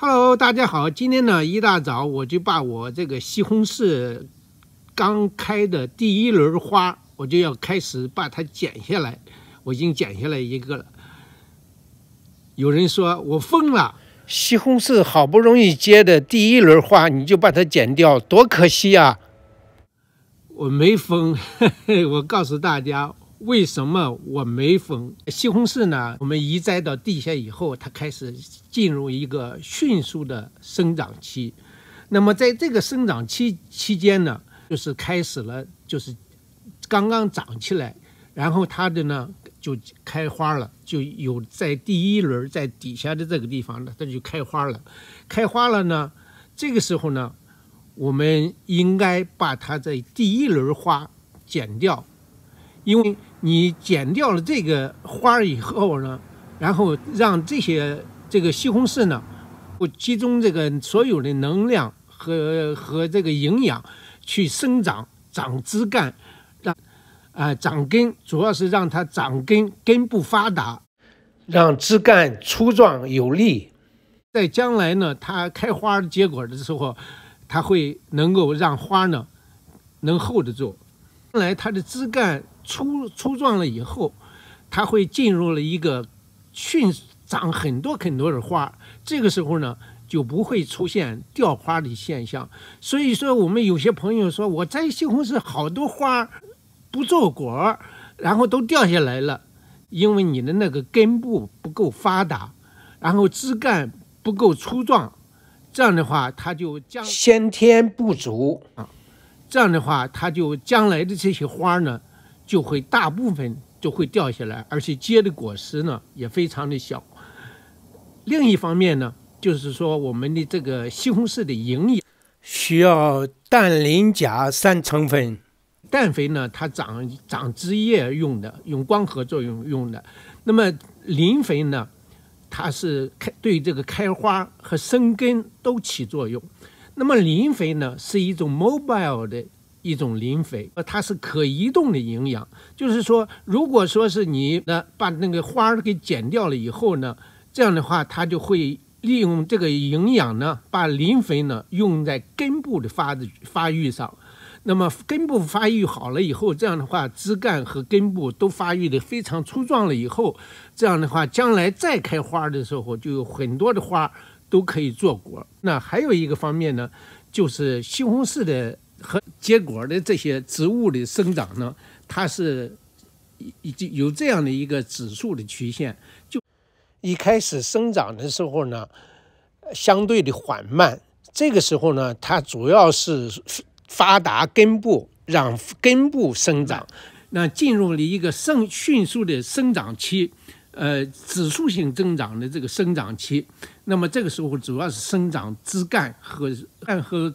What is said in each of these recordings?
Hello， 大家好，今天呢一大早我就把我这个西红柿刚开的第一轮花，我就要开始把它剪下来。我已经剪下来一个了。有人说我疯了，西红柿好不容易结的第一轮花你就把它剪掉，多可惜啊！我没疯，我告诉大家为什么我没疯。西红柿呢，我们移栽到地下以后，它开始进入一个迅速的生长期。那么在这个生长期期间呢，就是开始了，就是刚刚长起来，然后它的呢就开花了，就有在第一轮在底下的这个地方呢，它就开花了。开花了呢，这个时候呢，我们应该把它在第一轮花剪掉，因为你剪掉了这个花以后呢，然后让这个西红柿呢，集中这个所有的能量和这个营养去生长，长枝干，长根，主要是让它长根，根部发达，让枝干粗壮有力。在将来呢，它开花结果的时候，它会能够让花呢能 hold 得住。将来它的枝干粗壮了以后，它会进入了一个长很多的花，这个时候呢就不会出现掉花的现象。所以说我们有些朋友说我摘西红柿好多花不做果，然后都掉下来了，因为你的那个根部不够发达，然后枝干不够粗壮，这样的话它就先天不足啊，这样的话它就将来的这些花呢就会大部分就会掉下来，而且结的果实呢也非常的小。另一方面呢，就是说我们的这个西红柿的营养需要氮磷钾三成分。氮肥呢，它长枝叶用的，用光合作用用的。那么磷肥呢，它是对这个开花和生根都起作用。那么磷肥呢是一种 mobile 的一种磷肥，它是可移动的营养，就是说如果说是你把那个花给剪掉了以后呢，这样的话它就会利用这个营养呢，把磷肥呢用在根部的发育上。那么根部发育好了以后，这样的话枝干和根部都发育的非常粗壮了以后，这样的话将来再开花的时候就有很多的花都可以做果。那还有一个方面呢，就是西红柿的和结果的这些植物的生长呢，它是有这样的一个指数的曲线，就一开始生长的时候呢相对的缓慢，这个时候呢它主要是发达根部，让根部生长。那进入了一个迅速的生长期，指数性增长的这个生长期，那么这个时候主要是生长枝干和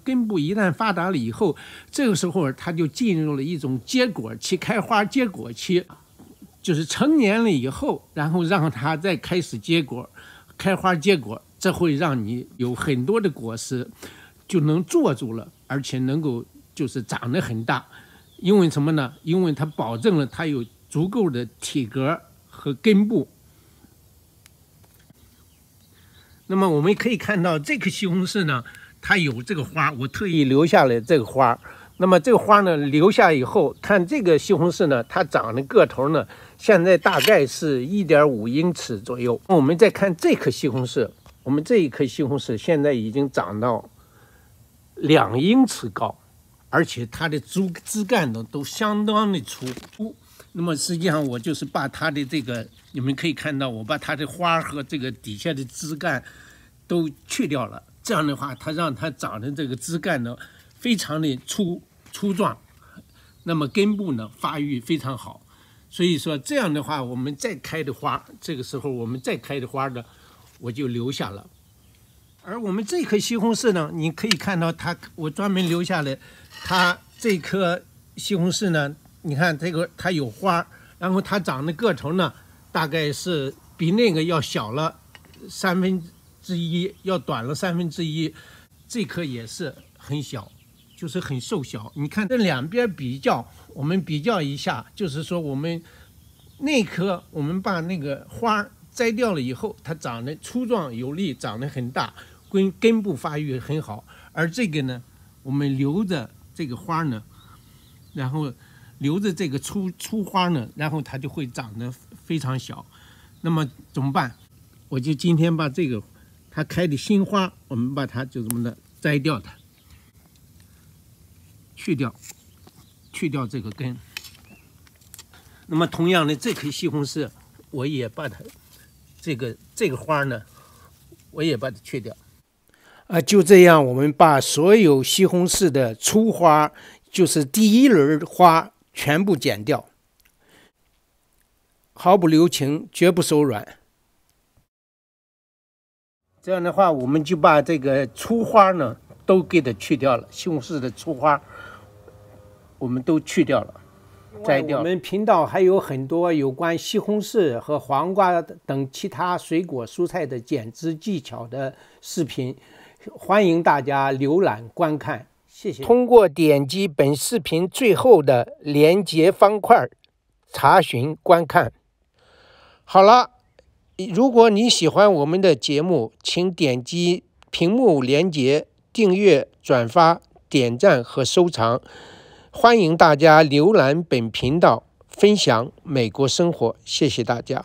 根部，一旦发达了以后，这个时候它就进入了一种结果期，开花结果期，就是成年了以后，然后让它再开始结果，开花结果，这会让你有很多的果实就能坐住了，而且能够就是长得很大。因为什么呢？因为它保证了它有足够的体格和根部。那么我们可以看到这个西红柿呢，它有这个花，我特意留下了这个花。那么这个花呢留下以后，看这个西红柿呢，它长的个头呢现在大概是1.5英尺左右。我们再看这棵西红柿，我们这一棵西红柿现在已经长到2英尺高，而且它的枝干呢都相当的粗。那么实际上我就是把它的这个，你们可以看到我把它的花和这个底下的枝干都去掉了，这样的话它让它长的这个枝干呢非常的粗壮，那么根部呢发育非常好。所以说这样的话我们再开的花，这个时候我们再开的花呢我就留下了。而我们这棵西红柿呢，你可以看到它，我专门留下来，它这棵西红柿呢，你看这个它有花，然后它长的个头呢大概是比那个要小了1/3，要短了1/3，这棵也是很小，就是很瘦小。你看这两边比较，我们比较一下，就是说我们那棵我们把那个花摘掉了以后，它长得粗壮有力，长得很大，根部发育很好，而这个呢，我们留着这个花呢，然后留着这个粗花呢，然后它就会长得非常小。那么怎么办？我就今天把这个它开的新花，我们把它就这么的摘掉它，去掉这个根。那么同样的，这棵西红柿，我也把它这个花呢，我也把它去掉。啊，就这样，我们把所有西红柿的粗花，就是第一轮花全部剪掉，毫不留情，绝不手软。这样的话，我们就把这个粗花呢都给它去掉了，西红柿的粗花我们都去掉了，摘掉了。我们频道还有很多有关西红柿和黄瓜等其他水果蔬菜的剪枝技巧的视频，欢迎大家浏览观看。谢谢。通过点击本视频最后的连接方块，查询观看。好了。如果你喜欢我们的节目，请点击屏幕连结订阅、转发、点赞和收藏。欢迎大家浏览本频道，分享美国生活。谢谢大家。